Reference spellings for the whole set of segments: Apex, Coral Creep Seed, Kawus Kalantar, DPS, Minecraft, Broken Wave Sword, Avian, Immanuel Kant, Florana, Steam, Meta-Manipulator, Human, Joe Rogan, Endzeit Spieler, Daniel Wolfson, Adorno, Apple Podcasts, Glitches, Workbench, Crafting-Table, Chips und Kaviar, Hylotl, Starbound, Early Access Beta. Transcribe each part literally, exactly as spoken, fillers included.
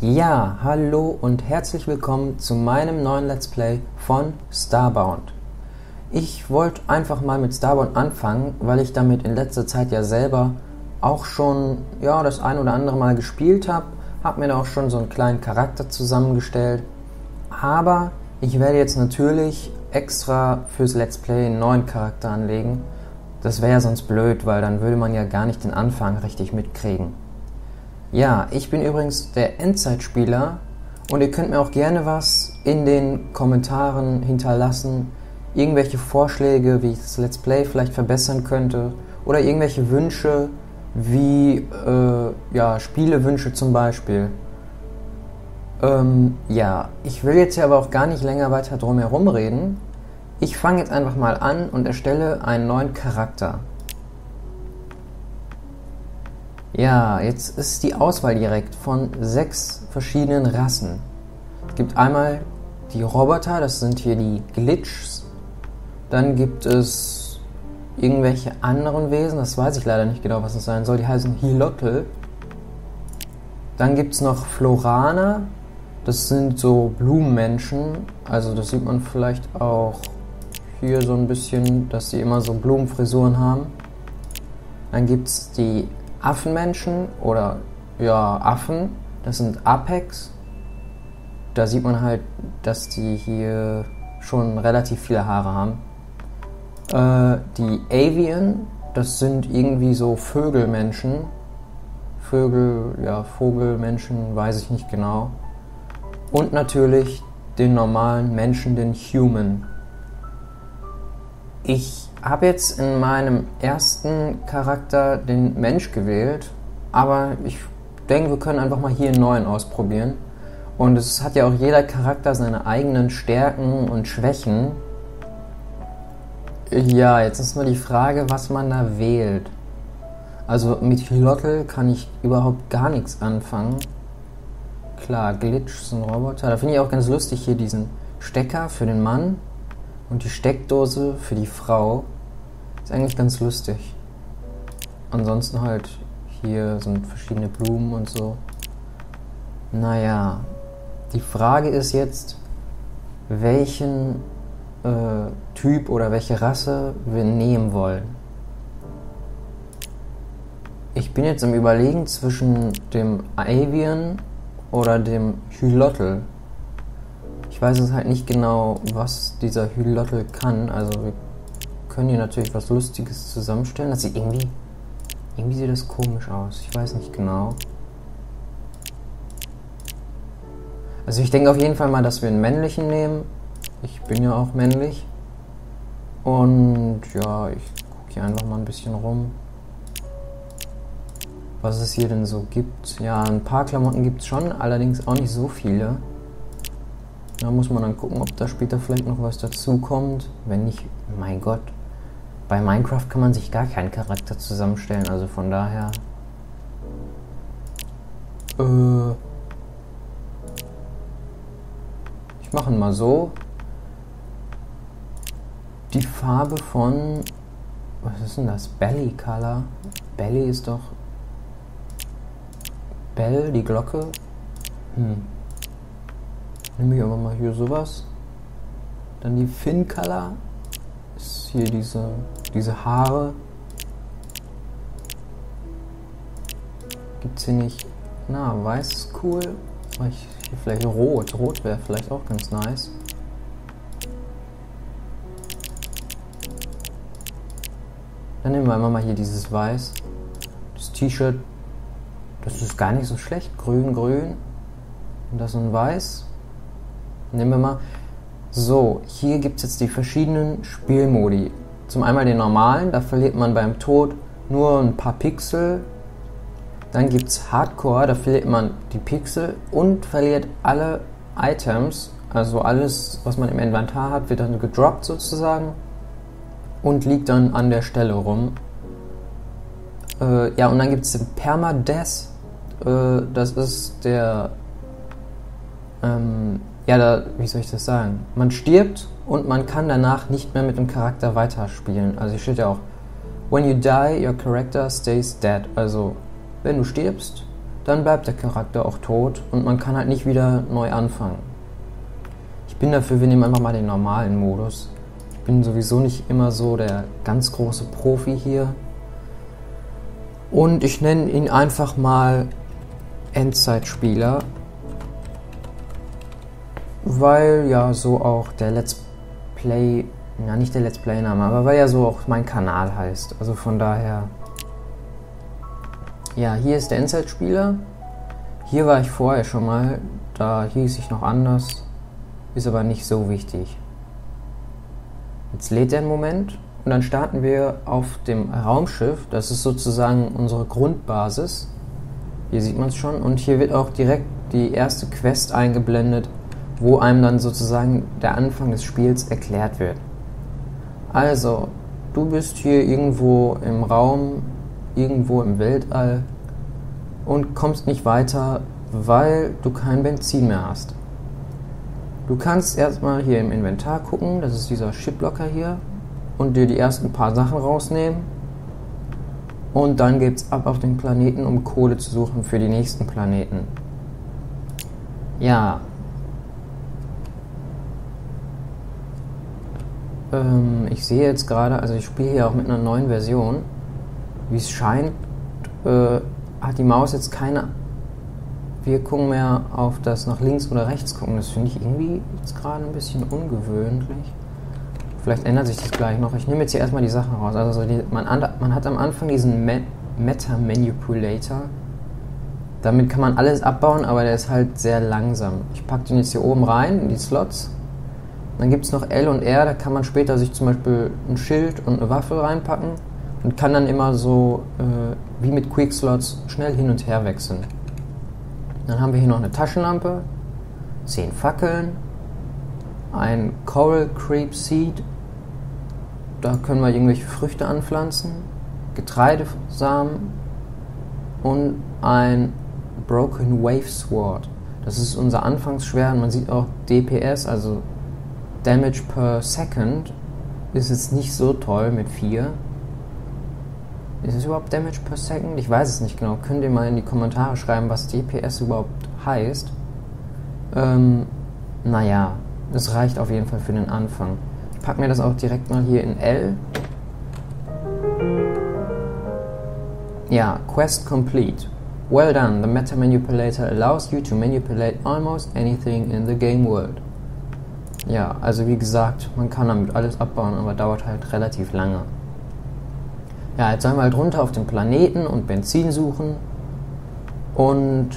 Ja, hallo und herzlich willkommen zu meinem neuen Let's Play von Starbound. Ich wollte einfach mal mit Starbound anfangen, weil ich damit in letzter Zeit ja selber auch schon ja, das ein oder andere Mal gespielt habe, habe mir da auch schon so einen kleinen Charakter zusammengestellt, aber ich werde jetzt natürlich extra fürs Let's Play einen neuen Charakter anlegen. Das wäre ja sonst blöd, weil dann würde man ja gar nicht den Anfang richtig mitkriegen. Ja, ich bin übrigens der Endzeit Spieler und ihr könnt mir auch gerne was in den Kommentaren hinterlassen, irgendwelche Vorschläge, wie ich das Let's Play vielleicht verbessern könnte oder irgendwelche Wünsche, wie äh, ja, Spielewünsche zum Beispiel. Ähm, ja, ich will jetzt hier aber auch gar nicht länger weiter drum herum reden. Ich fange jetzt einfach mal an und erstelle einen neuen Charakter. Ja, jetzt ist die Auswahl direkt von sechs verschiedenen Rassen. Es gibt einmal die Roboter, das sind hier die Glitches. Dann gibt es irgendwelche anderen Wesen, das weiß ich leider nicht genau, was das sein soll. Die heißen Hylotl. Dann gibt es noch Florana, das sind so Blumenmenschen. Also das sieht man vielleicht auch hier so ein bisschen, dass sie immer so Blumenfrisuren haben. Dann gibt es die Affenmenschen oder ja Affen, das sind Apex. Da sieht man halt, dass die hier schon relativ viele Haare haben. Äh, die Avian, das sind irgendwie so Vögelmenschen. Vögel, ja, Vogelmenschen, weiß ich nicht genau. Und natürlich den normalen Menschen, den Human. Ich habe jetzt in meinem ersten Charakter den Mensch gewählt, aber ich denke, wir können einfach mal hier einen neuen ausprobieren. Und es hat ja auch jeder Charakter seine eigenen Stärken und Schwächen. Ja, jetzt ist nur die Frage, was man da wählt. Also mit Hylotl kann ich überhaupt gar nichts anfangen. Klar, Glitch ist ein Roboter. Da finde ich auch ganz lustig hier diesen Stecker für den Mann. Und die Steckdose für die Frau ist eigentlich ganz lustig. Ansonsten halt hier sind verschiedene Blumen und so. Naja, die Frage ist jetzt, welchen äh, Typ oder welche Rasse wir nehmen wollen. Ich bin jetzt am Überlegen zwischen dem Avian oder dem Hylotl. Ich weiß es halt nicht genau, was dieser Hylotl kann. Also wir können hier natürlich was Lustiges zusammenstellen. Das sieht irgendwie, irgendwie sieht das komisch aus. Ich weiß nicht genau. Also ich denke auf jeden Fall mal, dass wir einen männlichen nehmen. Ich bin ja auch männlich. Und ja, ich gucke hier einfach mal ein bisschen rum, was es hier denn so gibt. Ja, ein paar Klamotten gibt es schon, allerdings auch nicht so viele. Da muss man dann gucken, ob da später vielleicht noch was dazukommt. Wenn nicht, mein Gott. Bei Minecraft kann man sich gar keinen Charakter zusammenstellen, also von daher. Äh. Ich mache ihn mal so. Die Farbe von. Was ist denn das? Belly Color. Belly ist doch. Bell, die Glocke. Hm. Nehme ich aber mal hier sowas. Dann die Fin Color. Ist hier diese, diese Haare. Gibt es hier nicht. Na, weiß ist cool. Mach ich hier vielleicht rot. Rot wäre vielleicht auch ganz nice. Dann nehmen wir einfach mal hier dieses Weiß. Das T-Shirt. Das ist gar nicht so schlecht. Grün, grün. Und das ist ein Weiß. Nehmen wir mal. So, hier gibt es jetzt die verschiedenen Spielmodi. Zum einmal den normalen, da verliert man beim Tod nur ein paar Pixel. Dann gibt es Hardcore, da verliert man die Pixel und verliert alle Items. Also alles, was man im Inventar hat, wird dann gedroppt sozusagen und liegt dann an der Stelle rum. Äh, ja, und dann gibt es den Permadeath. Äh, das ist der... Ähm, Ja, da, wie soll ich das sagen? Man stirbt und man kann danach nicht mehr mit dem Charakter weiterspielen. Also hier steht ja auch, when you die, your character stays dead. Also, wenn du stirbst, dann bleibt der Charakter auch tot und man kann halt nicht wieder neu anfangen. Ich bin dafür, wir nehmen einfach mal den normalen Modus. Ich bin sowieso nicht immer so der ganz große Profi hier. Und ich nenne ihn einfach mal Endzeit Spieler, weil ja so auch der Let's Play, ja nicht der Let's Play Name, aber weil ja so auch mein Kanal heißt. Also von daher, ja, hier ist der Endzeit Spieler. Hier war ich vorher schon mal, da hieß ich noch anders, ist aber nicht so wichtig. Jetzt lädt er einen Moment. Und dann starten wir auf dem Raumschiff, das ist sozusagen unsere Grundbasis. Hier sieht man es schon und hier wird auch direkt die erste Quest eingeblendet, wo einem dann sozusagen der Anfang des Spiels erklärt wird. Also, du bist hier irgendwo im Raum, irgendwo im Weltall und kommst nicht weiter, weil du kein Benzin mehr hast. Du kannst erstmal hier im Inventar gucken, das ist dieser Shipblocker hier. Und dir die ersten paar Sachen rausnehmen und dann geht's ab auf den Planeten, um Kohle zu suchen für die nächsten Planeten. Ja. Ähm, ich sehe jetzt gerade, also ich spiele hier auch mit einer neuen Version. Wie es scheint, äh, hat die Maus jetzt keine Wirkung mehr auf das nach links oder rechts gucken. Das finde ich irgendwie jetzt gerade ein bisschen ungewöhnlich. Vielleicht ändert sich das gleich noch. Ich nehme jetzt hier erstmal die Sachen raus. Also die, man, man hat am Anfang diesen Meta-Manipulator. Damit kann man alles abbauen, aber der ist halt sehr langsam. Ich packe den jetzt hier oben rein, in die Slots. Dann gibt es noch L und R, da kann man später sich zum Beispiel ein Schild und eine Waffe reinpacken. Und kann dann immer so, äh, wie mit Quick-Slots, schnell hin und her wechseln. Dann haben wir hier noch eine Taschenlampe, zehn Fackeln, ein Coral Creep Seed. Da können wir irgendwelche Früchte anpflanzen, Getreidesamen und ein Broken Wave Sword. Das ist unser Anfangsschwert. Man sieht auch D P S, also Damage per Second, ist jetzt nicht so toll mit vier. Ist es überhaupt Damage per Second? Ich weiß es nicht genau. Könnt ihr mal in die Kommentare schreiben, was D P S überhaupt heißt. Ähm, naja, das reicht auf jeden Fall für den Anfang. Ich packe mir das auch direkt mal hier in L. Ja, Quest complete. Well done, the Meta Manipulator allows you to manipulate almost anything in the game world. Ja, also wie gesagt, man kann damit alles abbauen, aber dauert halt relativ lange. Ja, jetzt sollen wir halt runter auf den Planeten und Benzin suchen und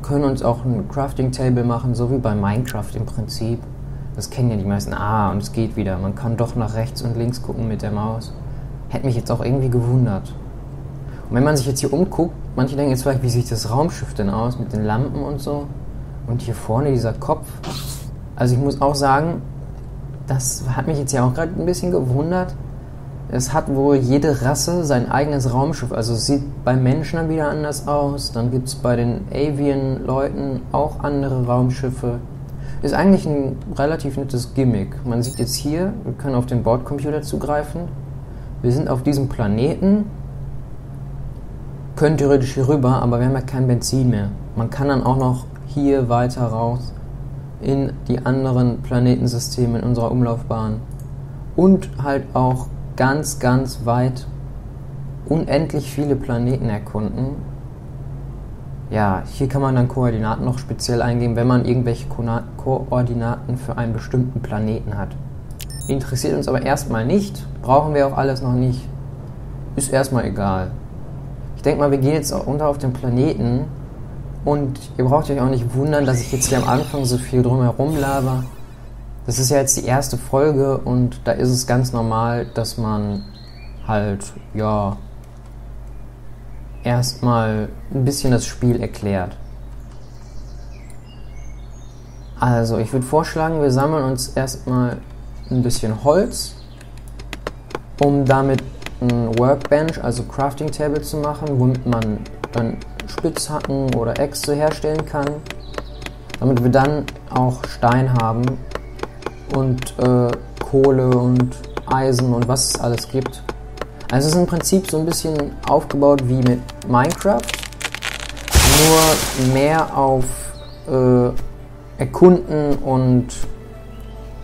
können uns auch ein Crafting-Table machen, so wie bei Minecraft im Prinzip. Das kennen ja die meisten. Ah, und es geht wieder. Man kann doch nach rechts und links gucken mit der Maus. Hätte mich jetzt auch irgendwie gewundert. Und wenn man sich jetzt hier umguckt, manche denken jetzt vielleicht, wie sieht das Raumschiff denn aus mit den Lampen und so. Und hier vorne dieser Kopf. Also ich muss auch sagen, das hat mich jetzt ja auch gerade ein bisschen gewundert. Es hat wohl jede Rasse sein eigenes Raumschiff. Also es sieht bei Menschen dann wieder anders aus. Dann gibt es bei den Avian-Leuten auch andere Raumschiffe. Ist eigentlich ein relativ nettes Gimmick. Man sieht jetzt hier, wir können auf den Bordcomputer zugreifen. Wir sind auf diesem Planeten. Können theoretisch hier rüber, aber wir haben ja kein Benzin mehr. Man kann dann auch noch hier weiter raus in die anderen Planetensysteme in unserer Umlaufbahn. Und halt auch ganz, ganz weit unendlich viele Planeten erkunden. Ja, hier kann man dann Koordinaten noch speziell eingeben, wenn man irgendwelche Ko Koordinaten für einen bestimmten Planeten hat. Interessiert uns aber erstmal nicht, brauchen wir auch alles noch nicht. Ist erstmal egal. Ich denke mal, wir gehen jetzt auch runter auf den Planeten und ihr braucht euch auch nicht wundern, dass ich jetzt hier am Anfang so viel drumherum laber. Das ist ja jetzt die erste Folge und da ist es ganz normal, dass man halt, ja, erstmal ein bisschen das Spiel erklärt. Also, ich würde vorschlagen, wir sammeln uns erstmal ein bisschen Holz, um damit ein Workbench, also Crafting-Table zu machen, womit man dann Spitzhacken oder Äxte herstellen kann, damit wir dann auch Stein haben. Und äh, Kohle und Eisen und was es alles gibt. Also es ist im Prinzip so ein bisschen aufgebaut wie mit Minecraft. nur mehr auf äh, Erkunden und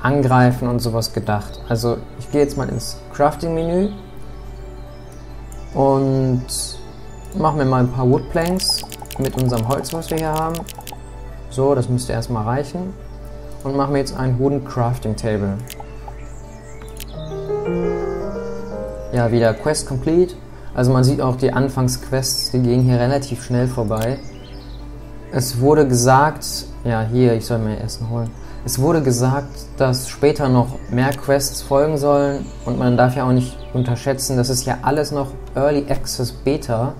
Angreifen und sowas gedacht. Also ich gehe jetzt mal ins Crafting-Menü und machen wir mal ein paar Woodplanks mit unserem Holz, was wir hier haben. So, das müsste erstmal reichen. Und machen wir jetzt ein Wooden Crafting-Table. Ja, wieder Quest Complete. Also man sieht auch die Anfangsquests, die gehen hier relativ schnell vorbei. Es wurde gesagt, ja hier, ich soll mir Essen holen. Es wurde gesagt, dass später noch mehr Quests folgen sollen und man darf ja auch nicht unterschätzen, das ist ja alles noch Early Access Beta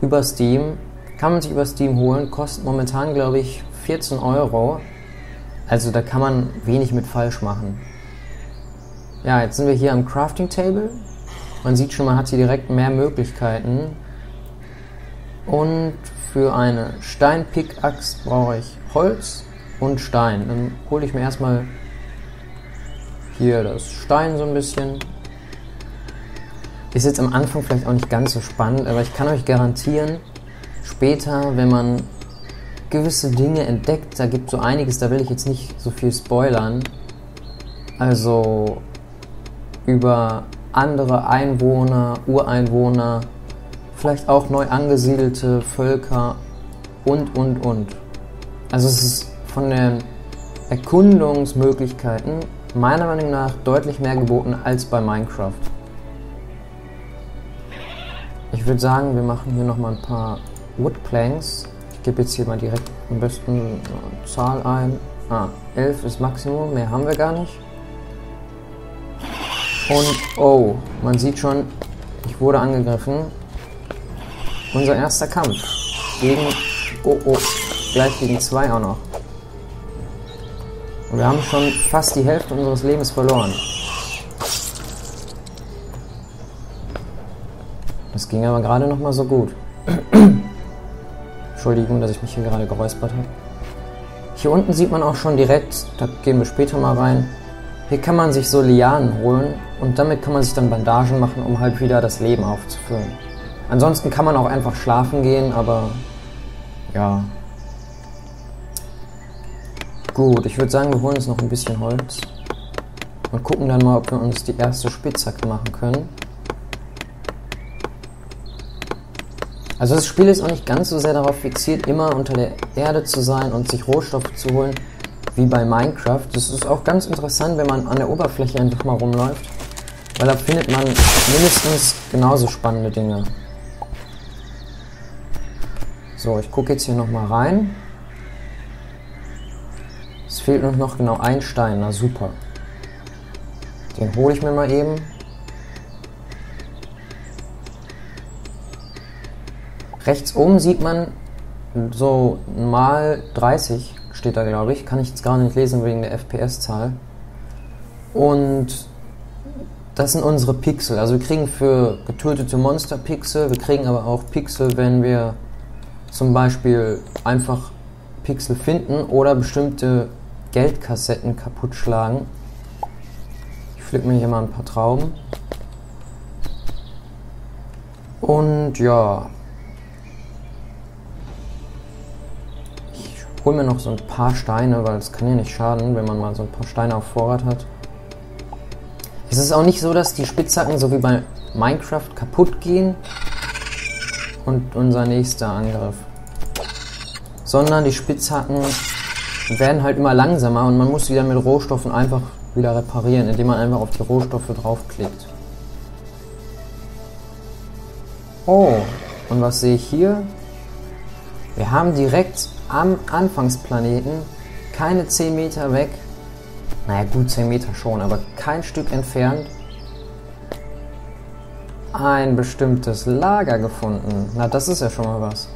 über Steam. Kann man sich über Steam holen, kostet momentan glaube ich vierzehn Euro. Also da kann man wenig mit falsch machen. Ja, jetzt sind wir hier am Crafting Table. Man sieht schon, man hat hier direkt mehr Möglichkeiten. Und für eine Steinpickaxe brauche ich Holz und Stein. Dann hole ich mir erstmal hier das Stein so ein bisschen. Ist jetzt am Anfang vielleicht auch nicht ganz so spannend, aber ich kann euch garantieren, später, wenn man gewisse Dinge entdeckt, da gibt es so einiges, da will ich jetzt nicht so viel spoilern. Also über andere Einwohner, Ureinwohner, vielleicht auch neu angesiedelte Völker und, und, und. Also es ist von den Erkundungsmöglichkeiten meiner Meinung nach deutlich mehr geboten als bei Minecraft. Ich würde sagen, wir machen hier nochmal ein paar Woodplanks. Ich gebe jetzt hier mal direkt am besten eine Zahl ein. Ah, elf ist Maximum, mehr haben wir gar nicht. Und oh, man sieht schon, ich wurde angegriffen. Unser erster Kampf gegen, oh oh, gleich gegen zwei auch noch. Und wir haben schon fast die Hälfte unseres Lebens verloren. Das ging aber gerade noch mal so gut. Entschuldigung, dass ich mich hier gerade geräuspert habe. Hier unten sieht man auch schon direkt, da gehen wir später mal rein, hier kann man sich so Lianen holen und damit kann man sich dann Bandagen machen, um halt wieder das Leben aufzufüllen. Ansonsten kann man auch einfach schlafen gehen, aber ja. Gut, ich würde sagen, wir holen uns noch ein bisschen Holz und gucken dann mal, ob wir uns die erste Spitzhacke machen können. Also das Spiel ist auch nicht ganz so sehr darauf fixiert, immer unter der Erde zu sein und sich Rohstoffe zu holen, wie bei Minecraft. Das ist auch ganz interessant, wenn man an der Oberfläche einfach mal rumläuft, weil da findet man mindestens genauso spannende Dinge. So, ich gucke jetzt hier nochmal rein. Es fehlt noch, noch genau ein Stein, na super. Den hole ich mir mal eben. Rechts oben sieht man so mal dreißig, steht da glaube ich, kann ich jetzt gar nicht lesen wegen der F P S-Zahl. Und das sind unsere Pixel, also wir kriegen für getötete Monster Pixel, wir kriegen aber auch Pixel, wenn wir zum Beispiel einfach Pixel finden oder bestimmte Geldkassetten kaputt schlagen. Ich pflücke mir hier mal ein paar Trauben. Und ja... hol mir noch so ein paar Steine, weil es kann ja nicht schaden, wenn man mal so ein paar Steine auf Vorrat hat. Es ist auch nicht so, dass die Spitzhacken so wie bei Minecraft kaputt gehen und unser nächster Angriff. Sondern die Spitzhacken werden halt immer langsamer und man muss wieder mit Rohstoffen einfach wieder reparieren, indem man einfach auf die Rohstoffe draufklickt. Oh, und was sehe ich hier? Wir haben direkt am Anfangsplaneten, keine zehn Meter weg, naja gut zehn Meter schon, aber kein Stück entfernt, ein bestimmtes Lager gefunden. Na, das ist ja schon mal was.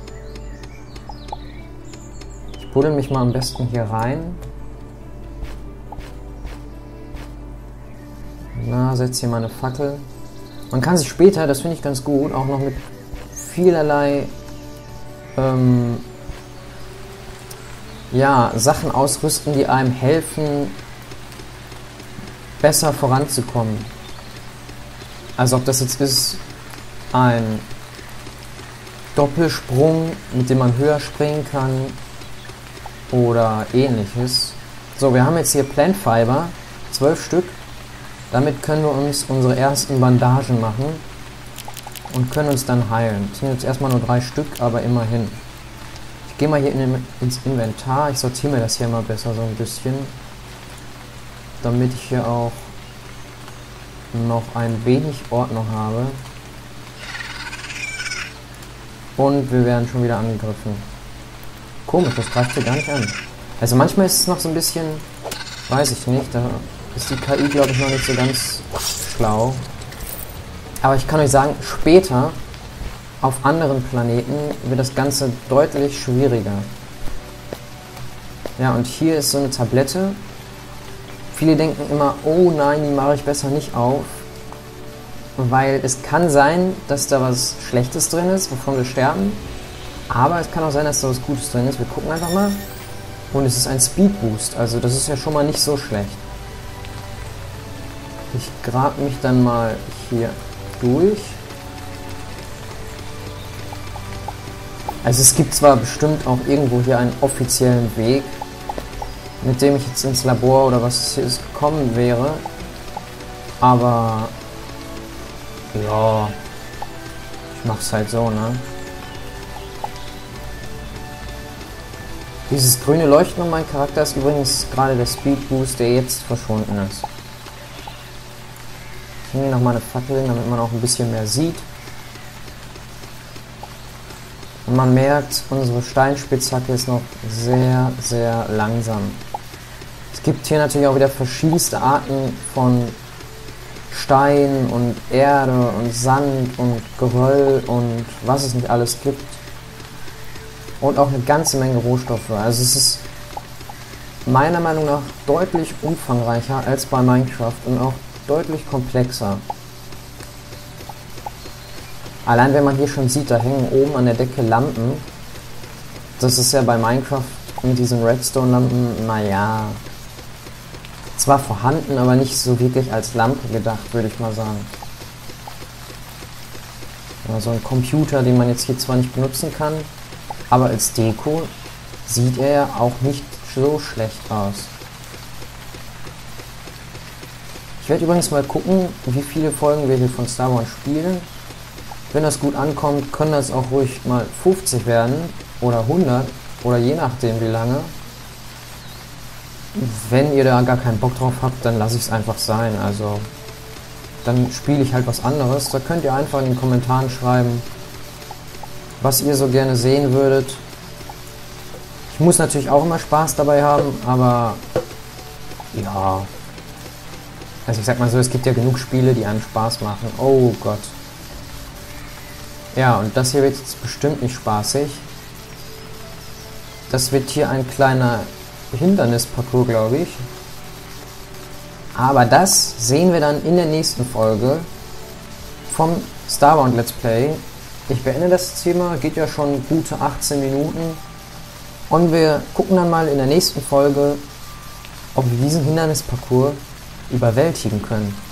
Ich buddel mich mal am besten hier rein. Na, setz hier mal eine Fackel. Man kann sich später, das finde ich ganz gut, auch noch mit vielerlei ähm, ja, Sachen ausrüsten, die einem helfen, besser voranzukommen. Also ob das jetzt ist, ein Doppelsprung, mit dem man höher springen kann oder ähnliches. So, wir haben jetzt hier Plant Fiber, zwölf Stück. Damit können wir uns unsere ersten Bandagen machen und können uns dann heilen. Es sind jetzt erstmal nur drei Stück, aber immerhin. Ich gehe mal hier in, ins Inventar. Ich sortiere mir das hier mal besser so ein bisschen, damit ich hier auch noch ein wenig Ordnung habe. Und wir werden schon wieder angegriffen. Komisch, das greift hier gar nicht an. Also manchmal ist es noch so ein bisschen, weiß ich nicht, da ist die K I, glaube ich, noch nicht so ganz schlau. Aber ich kann euch sagen, später auf anderen Planeten wird das Ganze deutlich schwieriger. Ja, und hier ist so eine Tablette. Viele denken immer, oh nein, die mache ich besser nicht auf. Weil es kann sein, dass da was Schlechtes drin ist, wovon wir sterben. Aber es kann auch sein, dass da was Gutes drin ist. Wir gucken einfach mal. Und es ist ein Speed Boost. Also das ist ja schon mal nicht so schlecht. Ich grab mich dann mal hier durch. Also es gibt zwar bestimmt auch irgendwo hier einen offiziellen Weg, mit dem ich jetzt ins Labor oder was es hier ist gekommen wäre. Aber ja, ich mach's halt so, ne? Dieses grüne Leuchten um meinen Charakter ist übrigens gerade der Speed Boost, der jetzt verschwunden ist. Ich nehme nochmal eine Fackel hin, damit man auch ein bisschen mehr sieht. Und man merkt, unsere Steinspitzhacke ist noch sehr, sehr langsam. Es gibt hier natürlich auch wieder verschiedenste Arten von Stein und Erde und Sand und Geröll und was es nicht alles gibt. Und auch eine ganze Menge Rohstoffe. Also es ist meiner Meinung nach deutlich umfangreicher als bei Minecraft und auch deutlich komplexer. Allein wenn man hier schon sieht, da hängen oben an der Decke Lampen. Das ist ja bei Minecraft mit diesen Redstone-Lampen, naja, zwar vorhanden, aber nicht so wirklich als Lampe gedacht, würde ich mal sagen. So, also ein Computer, den man jetzt hier zwar nicht benutzen kann, aber als Deko sieht er ja auch nicht so schlecht aus. Ich werde übrigens mal gucken, wie viele Folgen wir hier von Starbound spielen. Wenn das gut ankommt, können das auch ruhig mal fünfzig werden oder hundert oder je nachdem wie lange. Wenn ihr da gar keinen Bock drauf habt, dann lasse ich es einfach sein. Also dann spiele ich halt was anderes. Da könnt ihr einfach in den Kommentaren schreiben, was ihr so gerne sehen würdet. Ich muss natürlich auch immer Spaß dabei haben, aber ja. Also ich sag mal so, es gibt ja genug Spiele, die einem Spaß machen. Oh Gott. Ja, und das hier wird jetzt bestimmt nicht spaßig. Das wird hier ein kleiner Hindernisparcours, glaube ich. Aber das sehen wir dann in der nächsten Folge vom Starbound Let's Play. Ich beende das Thema, geht ja schon gute achtzehn Minuten. Und wir gucken dann mal in der nächsten Folge, ob wir diesen Hindernisparcours überwältigen können.